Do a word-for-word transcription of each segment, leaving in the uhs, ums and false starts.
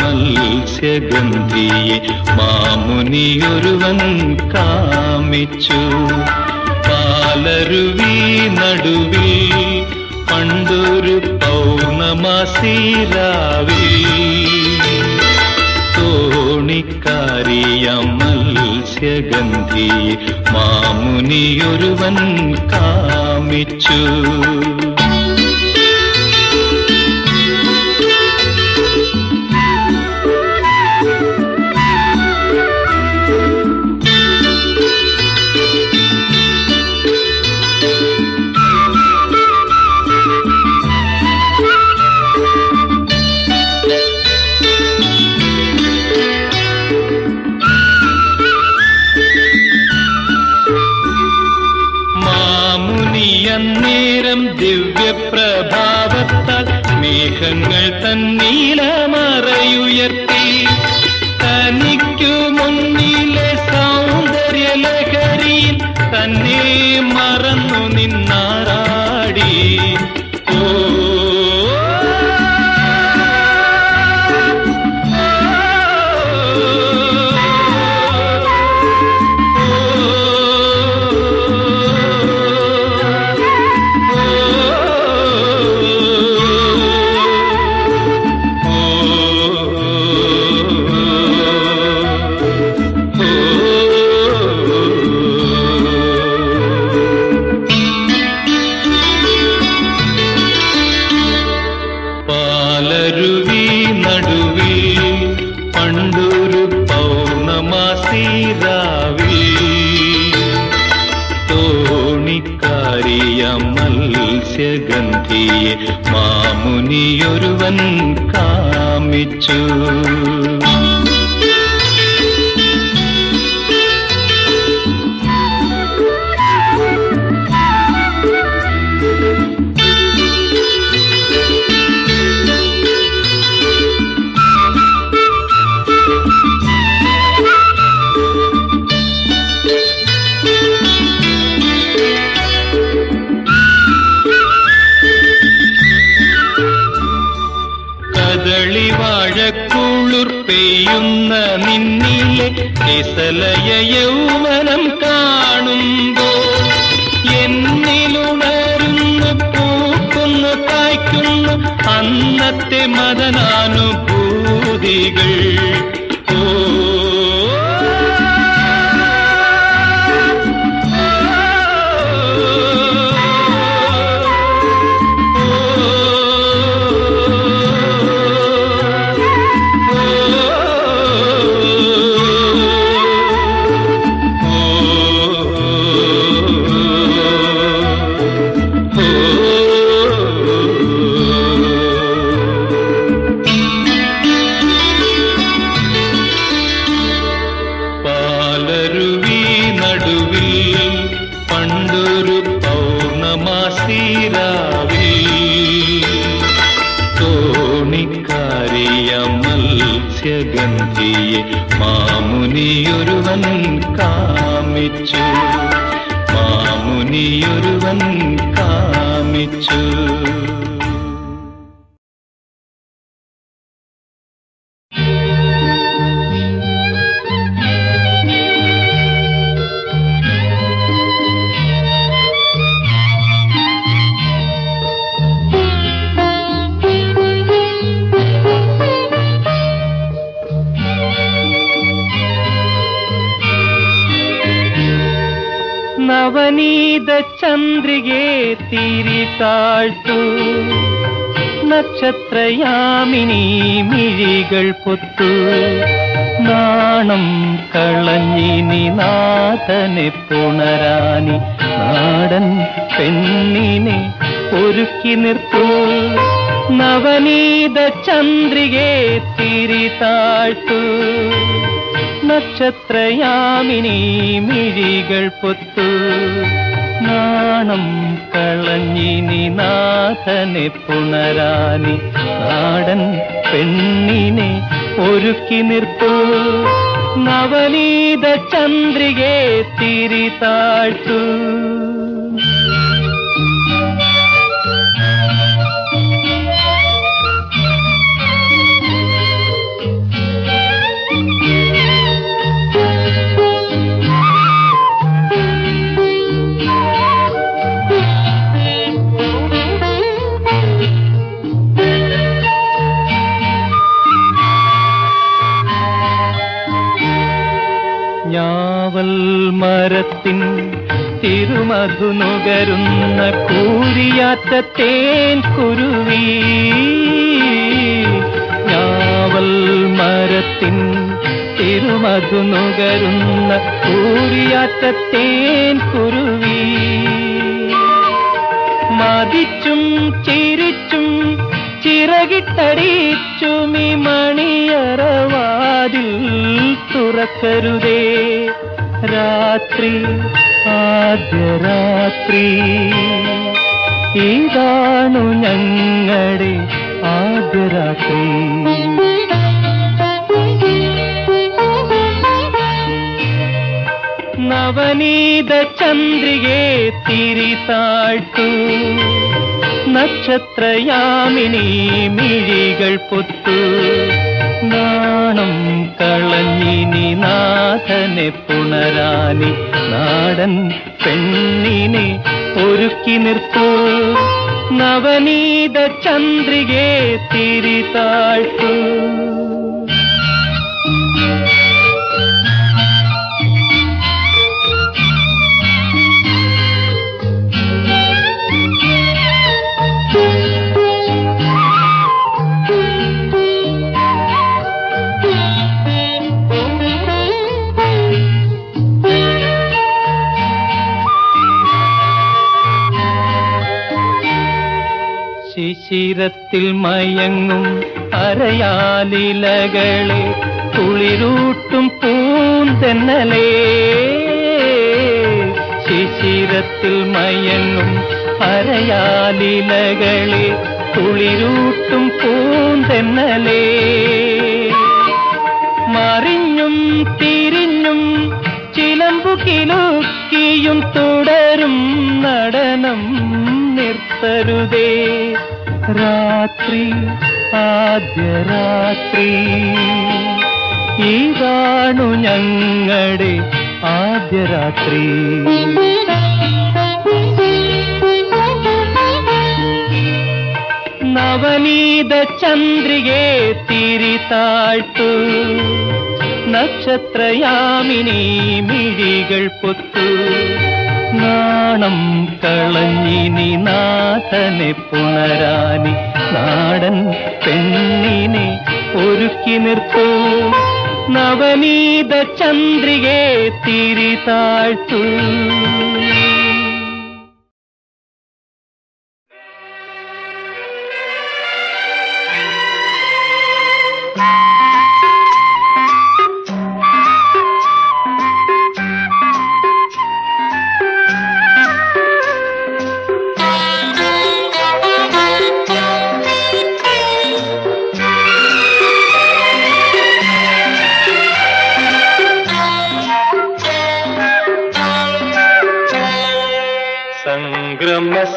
മത്സ്യഗന്ധിയെ മാമുനിയൊരുവൻ കാമിച്ചു. പാലരുവി നടുവിൽ പണ്ടൊരു പൗർണമാസിരാവിൽ തോണിക്കാരിയ മത്സ്യഗന്ധിയെ മാമുനിയൊരുവൻ കാമിച്ചു. ദിവ്യപ്രഭാവത്താൽ മേഘങ്ങൾ തന്നീലമറയുയർത്തി തനിക്കു മുന്നിലെ സൗന്ദര്യലഹരിയിൽ തന്നെ മറന്നു നിന്നാറാടി. ഓ മത്സ്യഗന്ധിയെ മാമുനിയൊരുവൻ കാമിച്ചു. ളിവാഴക്കുളിർ പെയ്യുന്ന നിന്നിലെ കേസലയ യൗവനം കാണുമ്പോൾ എന്നിലുണരുന്നു പൂക്കുന്നു കായ്ക്കുന്നു അന്നത്തെ മദനാനുഭൂതികൾ. ഓ മത്സ്യഗന്ധിയെ മാമുനിയൊരുവൻ കാമിച്ചു. മാമുനിയൊരുവൻ കാമിച്ചു. ನವನೀತ ಚಂದ್ರಿಗೆ ತೀರಿ ತಾಳ್ತು ನಕ್ಷತ್ರಯಾಮಿನಿ ಮಿഴിಗಳು ಪೊತ್ತು ನಾಣಂ കളഞ്ഞിനി നാഥനെ പുണരാനി നാടൻ പെണ്ണിനെ ഒരുക്കി നിർത്തൂ. നവനീത ചന്ദ്ರಿಗೆ ತೀರಿ താഴ്ತು നക്ഷത്രയാമിനി മിഴികൾ പൊത്തു നാണം കളഞ്ഞിനി നാഥനെ പുണരാനി നാടൻ പെണ്ണിനെ ഒരുക്കി നിർത്തൂ. നവനീത ചന്ദ്രികെ തിരി താഴ്ത്തു. കാവൽ മരത്തിൻ തിരുമധു നുകരുന്ന കൂരിയാറ്റ തേൻ കുരുവി. കാവൽ മരത്തിൻ തിരുമധു നുകരുന്ന കൂരിയാറ്റ തേൻ കുരുവി മതിച്ചും ചിരിച്ചും ചിറകിട്ടടിച്ചുമി മണിയറവാതിൽ തുറക്കരുതേ രാത്രി ആദ്യരാത്രി. ഇതാണു ഞങ്ങളുടെ ആദ്യരാത്രി. നവനീത ചന്ദ്രികെ തിരിതാഴ്ത്തു നക്ഷത്രയാമിനി മിഴികൾ പൊത്തു. നാണം കളഞ്ഞിനി നാഥനെ പുണരാനി നാടൻ പെണ്ണിനെ ഒരുക്കി നിർത്തൂ. നവനീത ചന്ദ്രികെ തിരിതാഴ്ത്തു. ശിശിരത്തിൽ മയങ്ങും അരയാലിലകളെ കുളിരൂട്ടും പൂന്തെന്നലേ. ശിശിരത്തിൽ മയങ്ങും അരയാലിലകളെ കുളിരൂട്ടും പൂന്തെന്നലേ. മറിഞ്ഞും തിരിഞ്ഞും ചിലമ്പുകിലുക്കിയും തുടരും നടനം നിർത്തരുതേ രാത്രി ആദ്യരാത്രി. ഇതാണു ഞങ്ങളുടെ ആദ്യരാത്രി. നവനീത ചന്ദ്രികെ തിരിതാഴ്ത്തു നക്ഷത്രയാമിനി മിഴികൾ പൊത്തു. നാണം കളഞ്ഞിനി നാഥനെ പുണരാനി നാടൻ പെണ്ണിനെ ഒരുക്കി നിർത്തൂ. നവനീത ചന്ദ്രികെ തിരിതാഴ്ത്തു.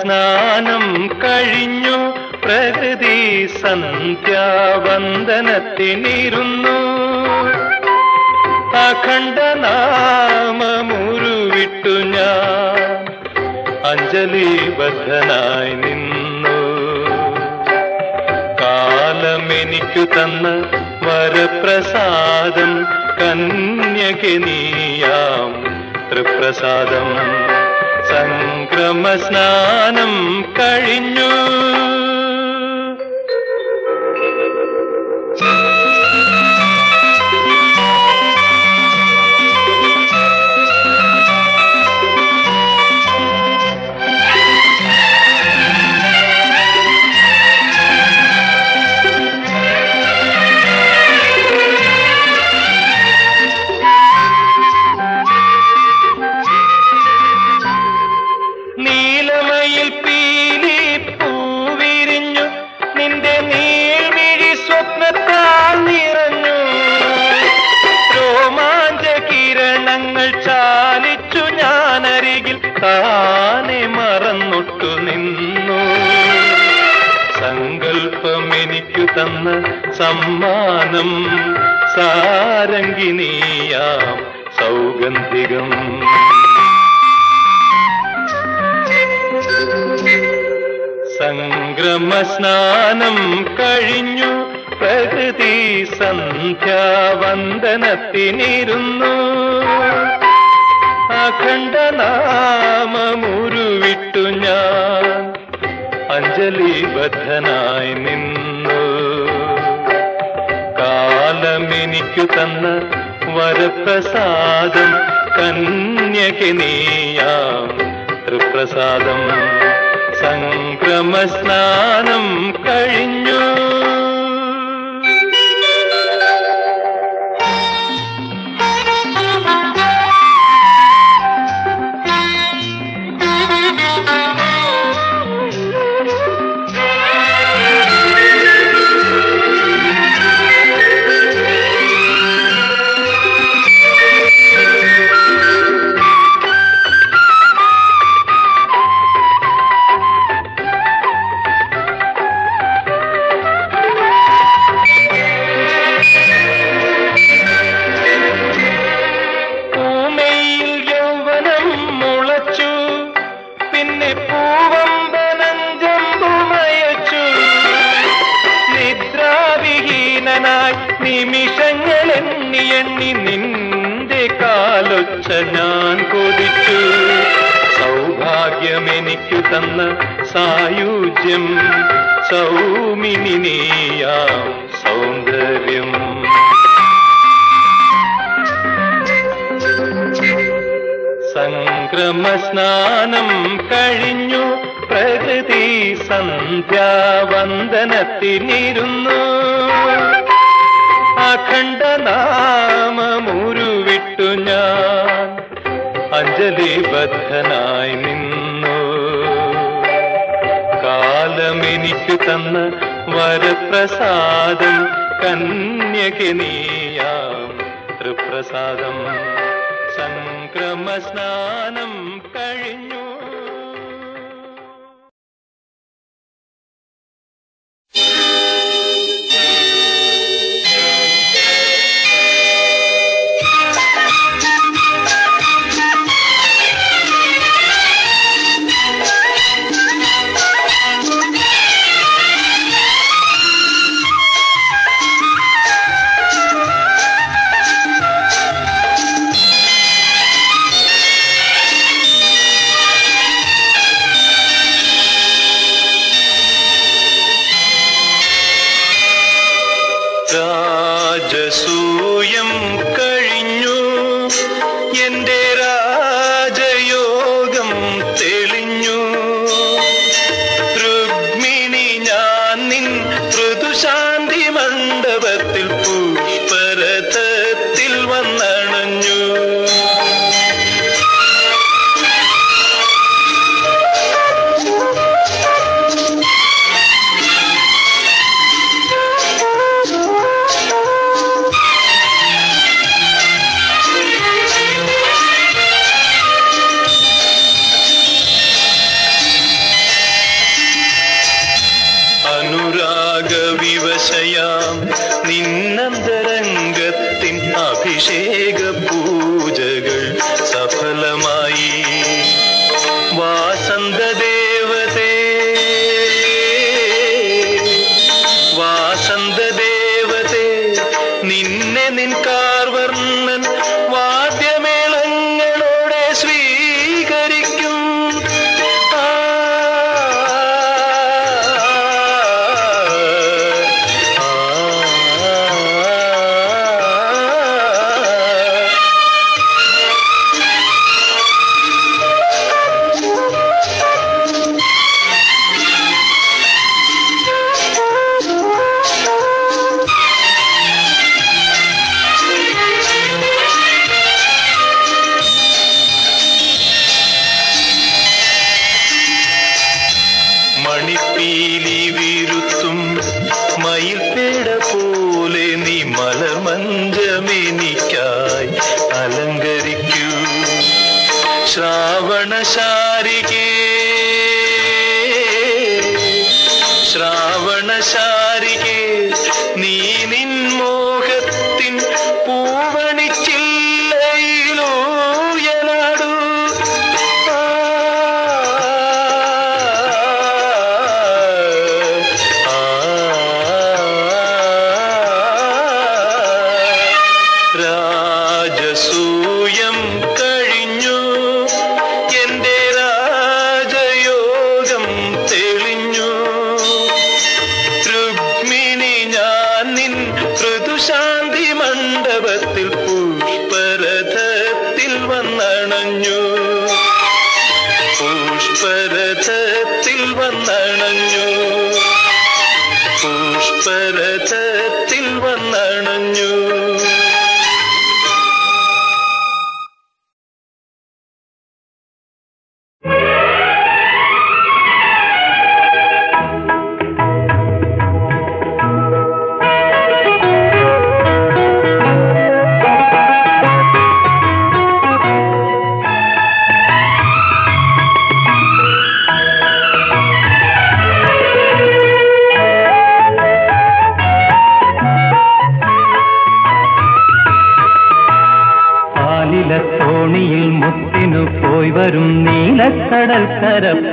സ്നാനം കഴിഞ്ഞു പ്രകൃതി സന്ധ്യാവന്ദനത്തിനിരുന്നു. അഖണ്ഡനാമമുരുവിട്ടു ഞാൻ അഞ്ജലിബദ്ധനായി നിന്നു. കാലമെനിക്കു തന്ന വരപ്രസാദം കന്യകനീയാം തൃപ്രസാദം. സംക്രമസ്നാനം കഴിഞ്ഞു തന്ന സമ്മാനം സാരംഗിനിയാം സൗഗന്ധികം. സംക്രമസ്നാനം കഴിഞ്ഞു പ്രകൃതി സന്ധ്യാവന്ദനത്തിനിരുന്നു. അഖണ്ഡ നാമമുരുവിട്ടു ഞാൻ അഞ്ജലിബദ്ധനായി നിന്നു. കാലമെനിക്കു തന്ന വരപ്രസാദം കന്യകെ നീയാം തൃപ്രസാദം. സംക്രമസ്നാനം കഴിഞ്ഞു ഞാൻ കൊതിച്ചു. സൗഭാഗ്യമെനിക്കു തന്ന സായുജ്യം സൗമിനി നീയാം സൗന്ദര്യം. സംക്രമസ്നാനം കഴിഞ്ഞു പ്രകൃതി സന്ധ്യാവന്ദനത്തിനിരുന്നു. അഖണ്ഡ നാമമുരുവിട്ടു ഞാൻ അഞ്ജലിബദ്ധനായി നിന്നു. കാലമെനിക്കു തന്ന വരപ്രസാദം കന്യകെ നീയാം തൃപ്രസാദം. സംക്രമസ്നാനം കഴിഞ്ഞു. രാജസൂയം കഴിഞ്ഞു. ശാന്തി മണ്ഡപത്തിൽ പുഷ്പരഥത്തിൽ വന്നണഞ്ഞു പുഷ്പരഥത്തിൽ വന്നണഞ്ഞു പുഷ്പരഥത്തിൽ വന്നണഞ്ഞു.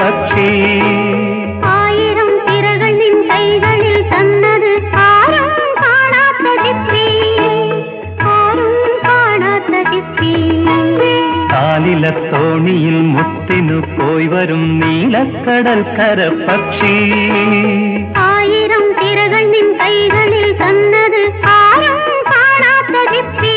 പക്ഷി ആയിരം തിരകൾ നിൻ കൈകളിൽ തന്നത് ആരും കാണാത്ത ദിപ്തി ആരും കാണാത്ത ദിപ്തി. പക്ഷി ആയിരം തിരകൾ നിൻ കൈകളിൽ തന്നത് ആരും കാണാത്ത ദിപ്തി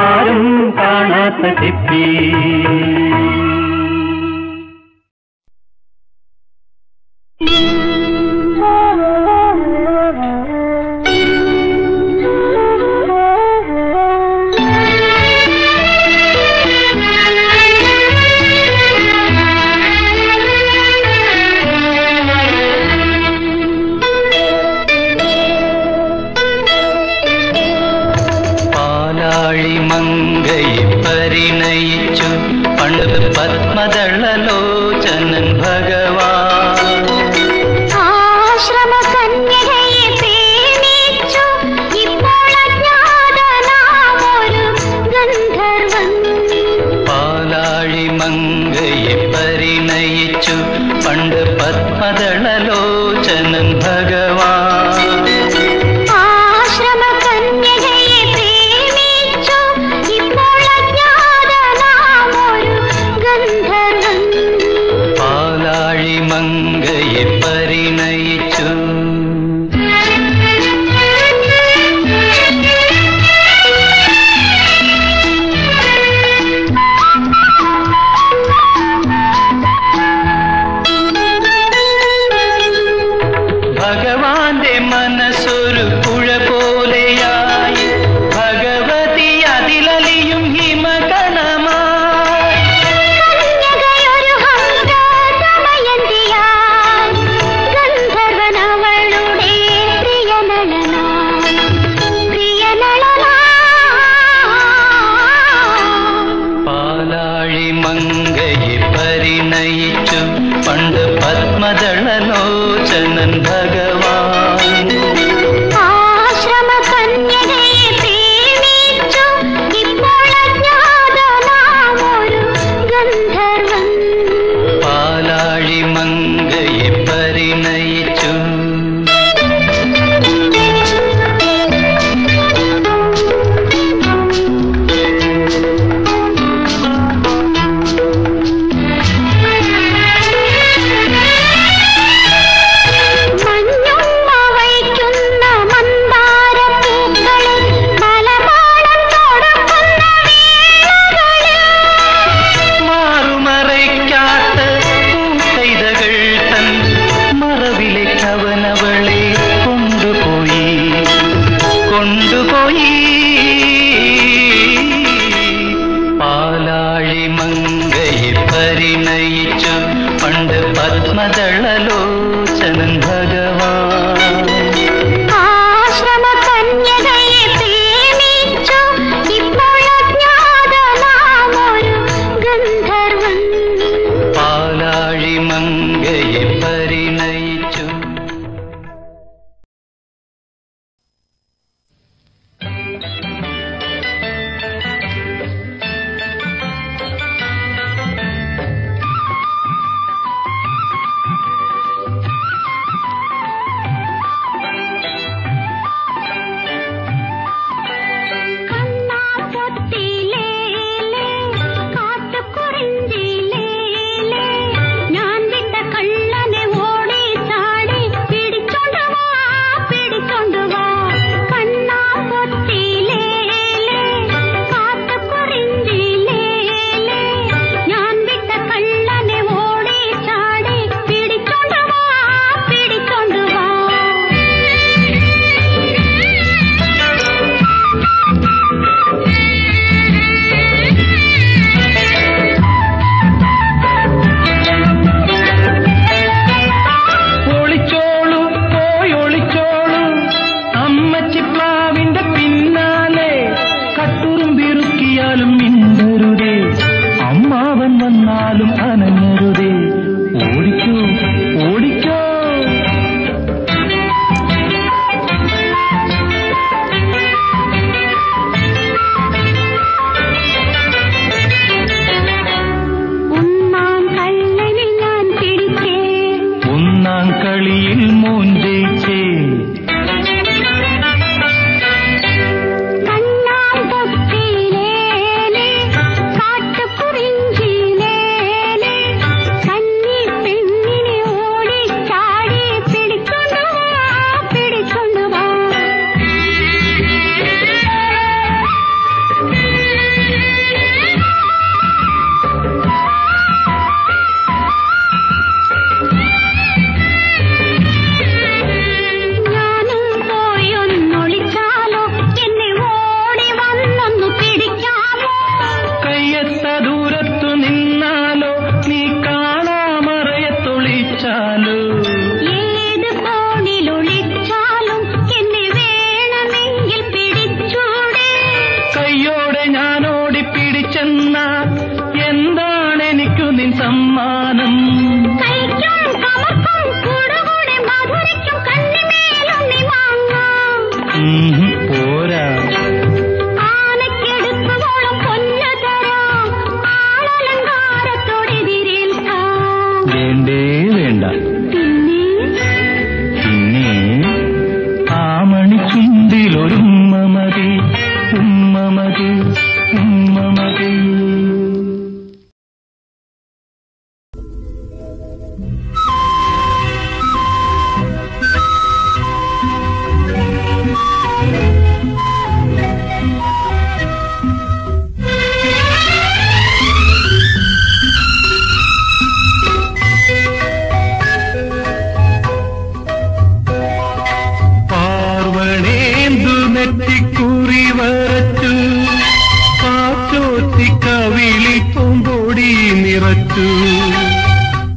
ആരും കാണാത്ത ദിപ്തി.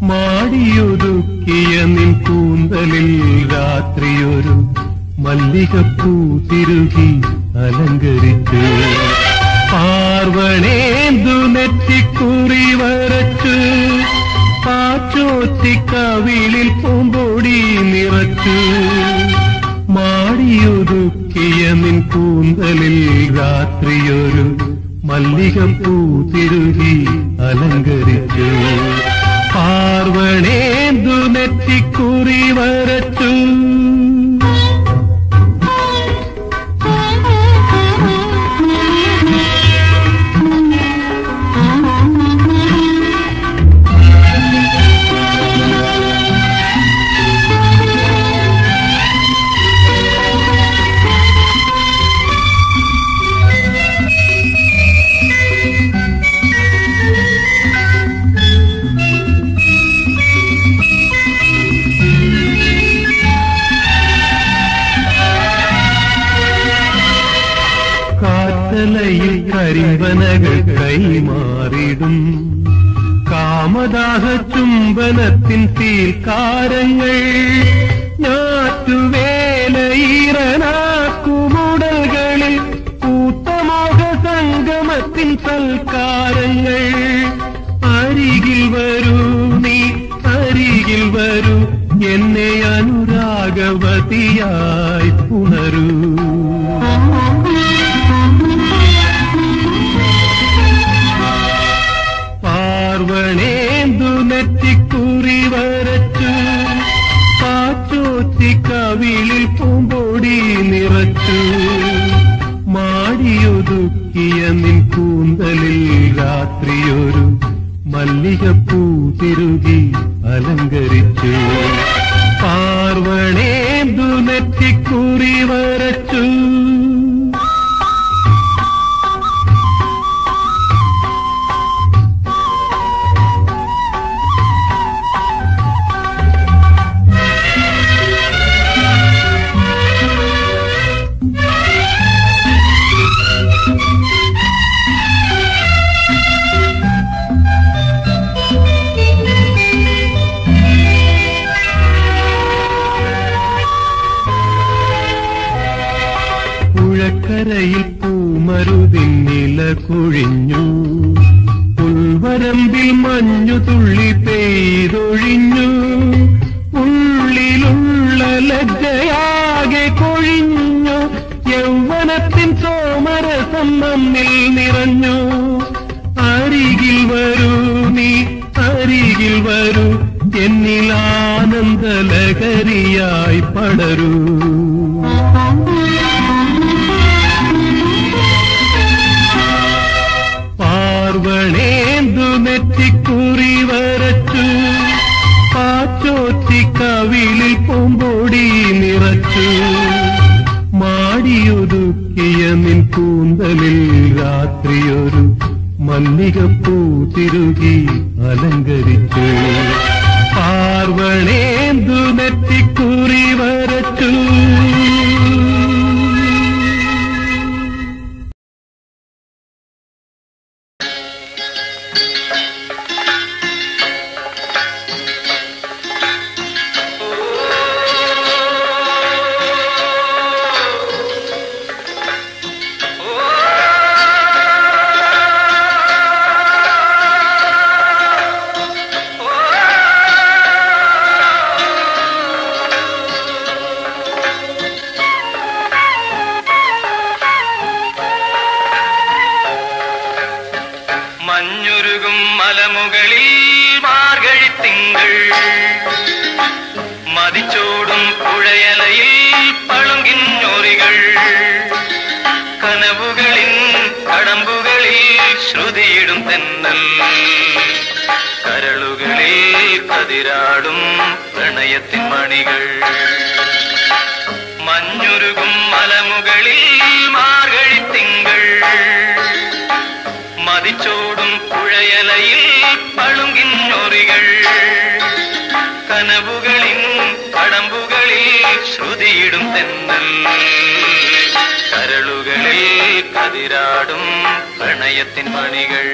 മാടിയൊതുക്കിയ നിൻ കൂന്തലിൽ രാത്രിയൊരു മല്ലികപ്പൂ തിരുകി അലങ്കരിച്ചു. പാർവണേന്ദു നെറ്റിക്കുറി വരച്ചു, പാച്ചോത്തിക്കവിളിൽ പൂമ്പൊടി നിറച്ചു. മാടിയൊതുക്കിയ നിൻ കൂന്തലിൽ രാത്രിയൊരു മല്ലികപ്പൂ തിരുകി അലങ്കരിച്ചു. പാർവണേന്ദു നെറ്റിക്കുറി വരച്ചു. കരിമ്പനകൾ കൈമാറിടും കാമദാഹ ചുംബനത്തിൻ തീൽക്കാരങ്ങൾ, ഞാറ്റുവേലയിറനാക്കുമുടകളിൽ കൂത്തമോഹ സംഗമത്തിൻ സൽക്കാരങ്ങൾ. അരികിൽ വരൂ നീ അരികിൽ വരൂ, എന്നെ അനുരാഗവതിയായി പുണരൂ. പാർവണേന്ദു നെറ്റിക്കുറി വരച്ചു, പാച്ചോത്തിക്കവിളിൽ പൂമ്പൊടി നിറച്ചു. മാടിയൊതുക്കിയ നിൻ കൂന്തലിൽ രാത്രിയൊരു മല്ലികപ്പൂ തിരുകി അലങ്കരിച്ചു. പാർവണേന്ദു നെറ്റിക്കുറി വരച്ചു. ിൽ പൂമരുതിൻ നില കുഴിഞ്ഞു, പുൽവരമ്പിൽ മഞ്ഞു തുള്ളി പെയ്തൊഴിഞ്ഞു. ഉള്ളിലുള്ള ലജ്ജയാകെ കൊഴിഞ്ഞു, യൗവനത്തിൻ സോമരസം നമ്മിൽ നിറഞ്ഞു. അരികിൽ വരൂ നീ അരികിൽ വരൂ, എന്നിൽ ആനന്ദലഹരിയായി പടരൂ. പാർവണേന്ദു നെറ്റിക്കുറി വരച്ചു, പാച്ചോത്തിക്കവിളിൽ പൂമ്പൊടി നിറച്ചു. മാടിയൊതുക്കിയ നിൻ കൂന്തലിൽ രാത്രിയൊരു മല്ലികപ്പൂ തിരുകി അലങ്കരിച്ചു. പാർവണേന്ദു നെറ്റിക്കുറി വരച്ചു. കതിരാടും പ്രണയത്തിൻ മണികൾ.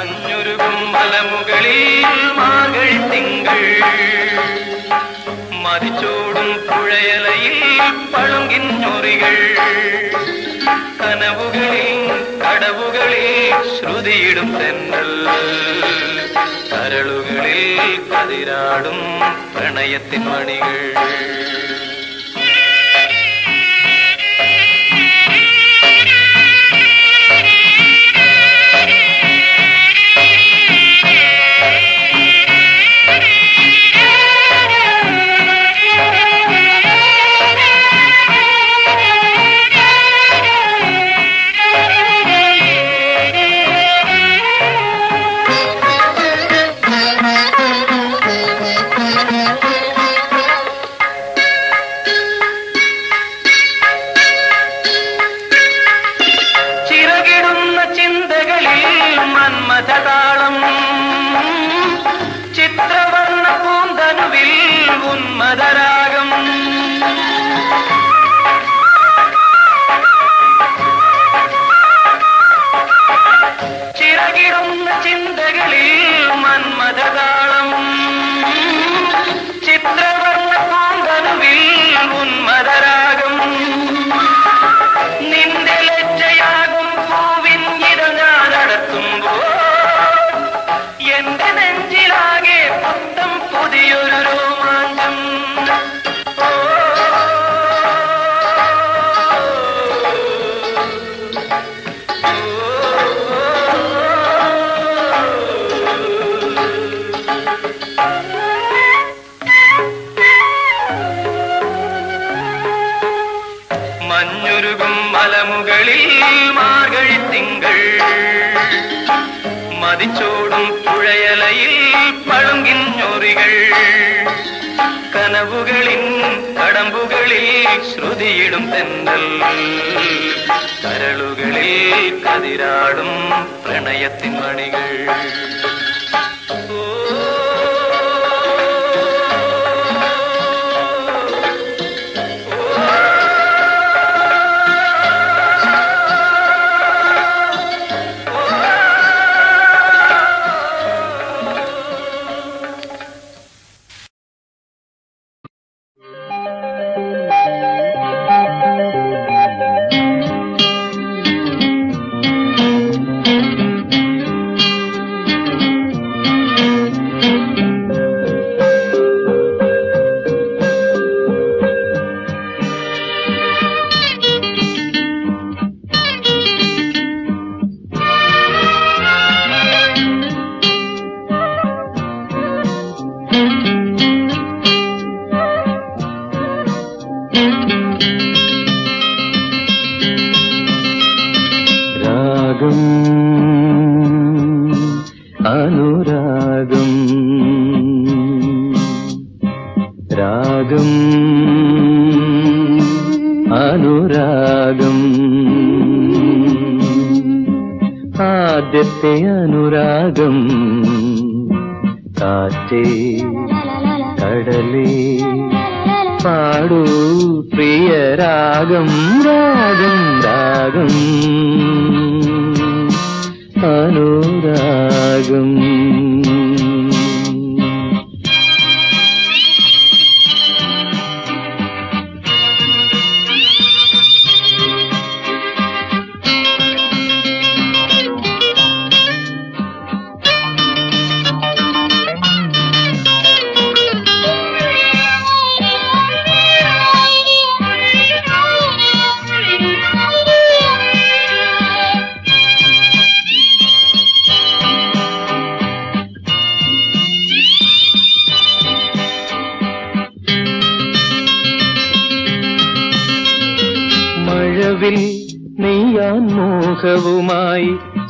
പ്രണയത്തിൻ മണികൾ പ്രണയത്തിൻ മണികൾ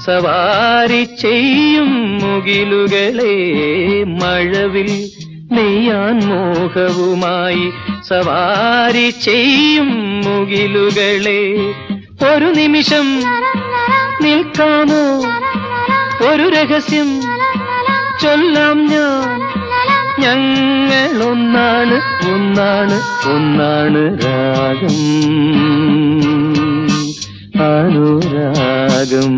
സവാരി ചെയ്യും മുകിലുകളെ ഒരു നിമിഷം നിൽക്കാമോ ഒരു രഹസ്യം ചൊല്ലാം ഞാൻ ഞങ്ങളൊന്നാണ് ഒന്നാണ് ഒന്നാണ് രാഗം അനുരാഗം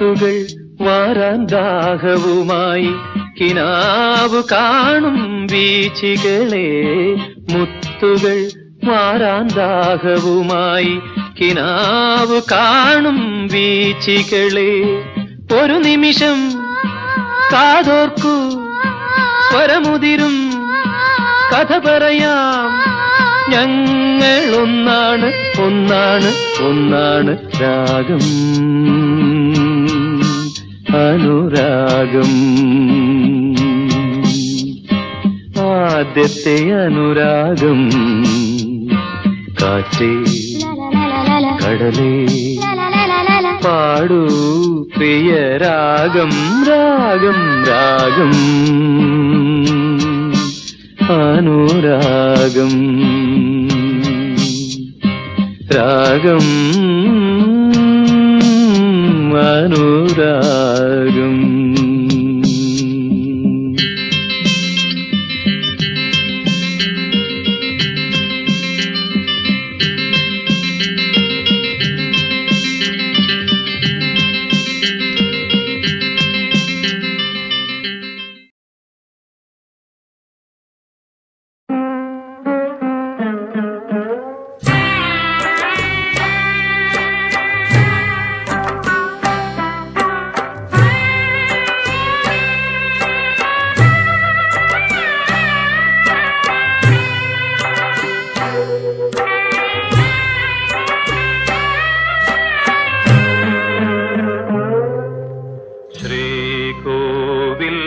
കാത്തുകൾ വാരാന്താഹവുമായി കിനാവ് കാണും വീച്ചികളെ മുത്തുകൾ വാരാന്താഹവുമായി കിനാവ് കാണും വീച്ചികളെ ഒരു നിമിഷം കാതോർക്കൂ സ്വരമുതിരും കഥ പറയാം ഞങ്ങൾ ഒന്നാണ് ഒന്നാണ് ഒന്നാണ് രാഗം അനുരാഗം ആദ്യത്തെ അനുരാഗം കാറ്റേ കടലേ പാടൂ പ്രിയ രാഗം രാഗം രാഗം അനുരാഗം രാഗം അനുരാഗം श्री कोविल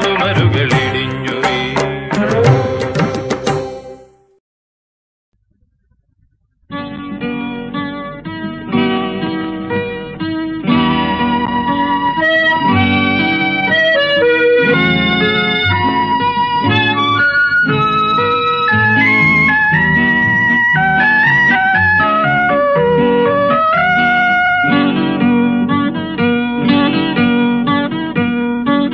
चुमरुകളിടിഞ്ഞുവീണു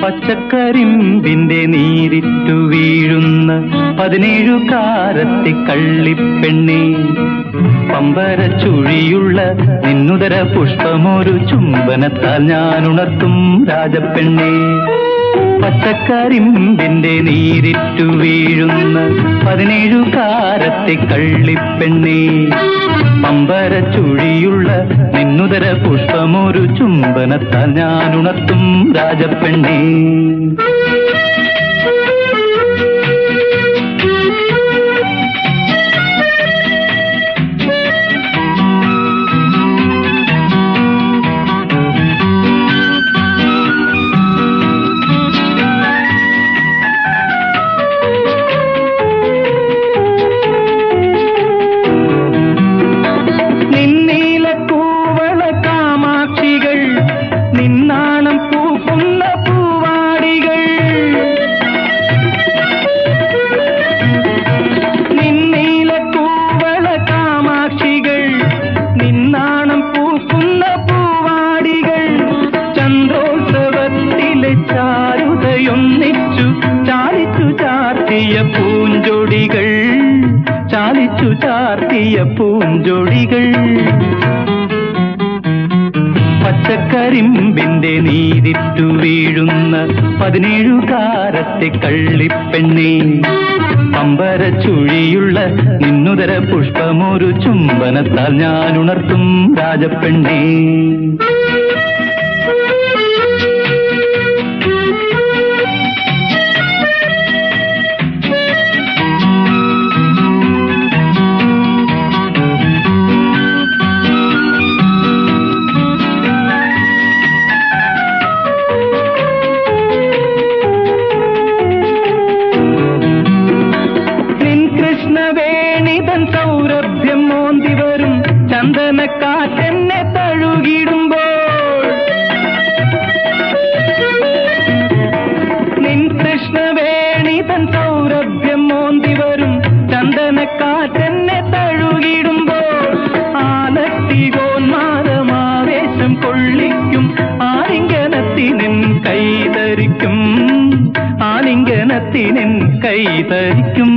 പച്ചക്കരിമ്പിന്റെ നീരിറ്റു വീഴുന്ന പതിനേഴുകാരത്തി കള്ളിപ്പെണ്ണി, പമ്പര ചുഴിയുള്ള നിന്നുതര പുഷ്പമൊരു ചുംബനത്താൽ ഞാൻ ഉണർത്തും രാജപ്പെണ്ണി. പച്ചക്കരിമ്പിന്റെ നീരിറ്റു വീഴുന്ന പതിനേഴുകാരത്തി കള്ളിപ്പെണ്ണി, പമ്പര ചുഴിയുള്ള നിന്നുതര പുഷ്പമൊരു ചുംബനത്താൽ ഞാൻ ഉണർത്തും രാജപ്പെണ്ണി. പൂഞ്ചൊടികൾ പച്ചക്കരിമ്പിന്റെ നീരിട്ടു വീഴുന്ന പതിനേഴുകാരത്തെ കള്ളിപ്പെണ്ണി, പമ്പര ചുഴിയുള്ള നിന്നുതര പുഷ്പമൊരു ചുംബനത്താൽ ഞാൻ ഉണർത്തും രാജപ്പെണ്ണി. കൈതരിക്കും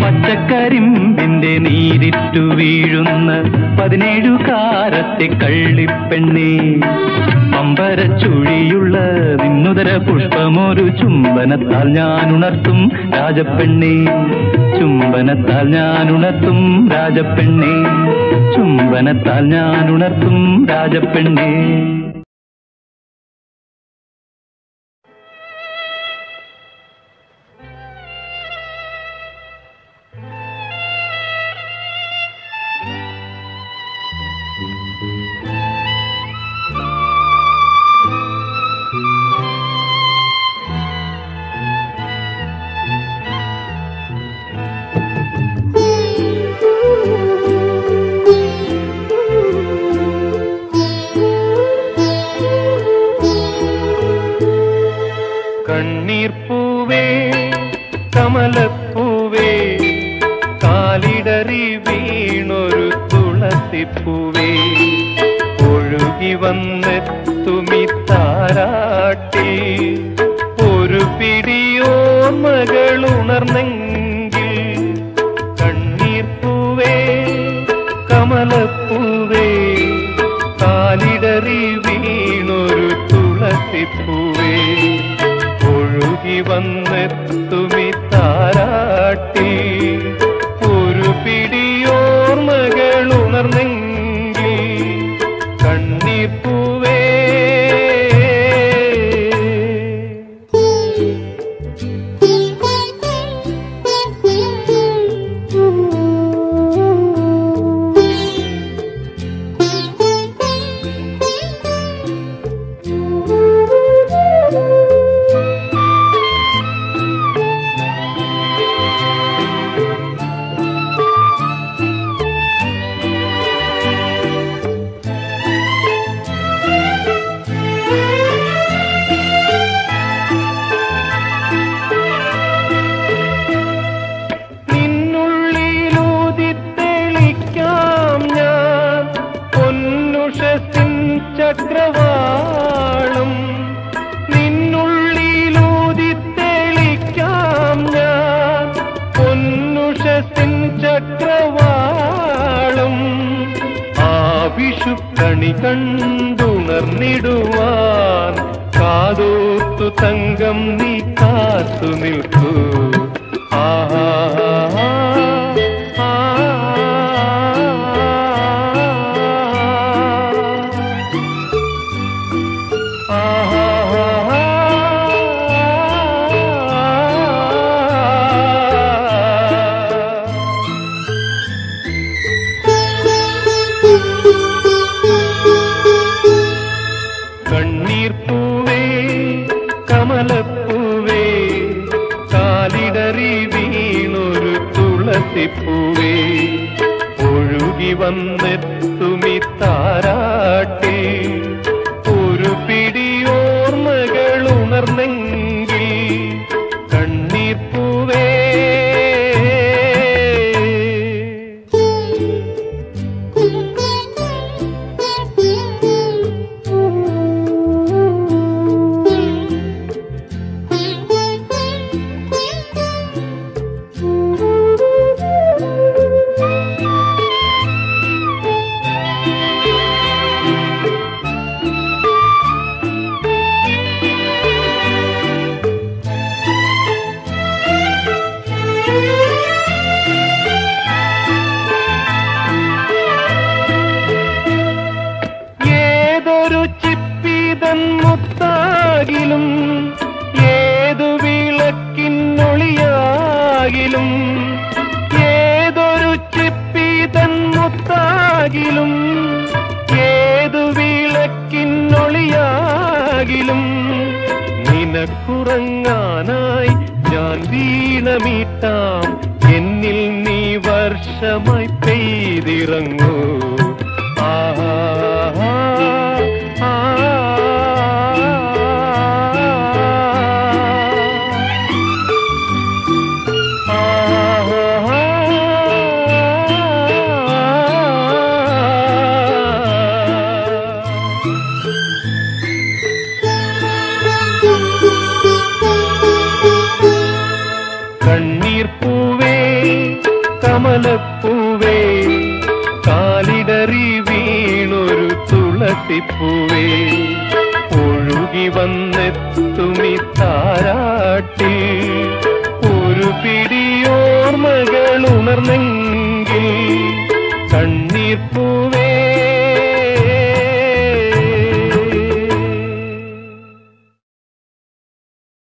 പച്ചക്കരിമ്പിന്റെ നീരിട്ടു വീഴുന്ന പതിനേഴുകാരത്തെ കള്ളിപ്പെണ്ണി, പമ്പര ചുഴിയുള്ള നിന്നുതര പുഷ്പമൊരു ചുംബനത്താൽ ഞാൻ ഉണർത്തും രാജപ്പെണ്ണി. ചുംബനത്താൽ ഞാൻ ഉണർത്തും രാജപ്പെണ്ണി. ചുംബനത്താൽ ഞാൻ ഉണർത്തും രാജപ്പെണ്ണി. കണ്ണീർ പൂവേ കാതോർത്തു തങ്കം നീ കാത്തു നിൽക്കൂ. ആഹാ ിൽ കണ്ണീർ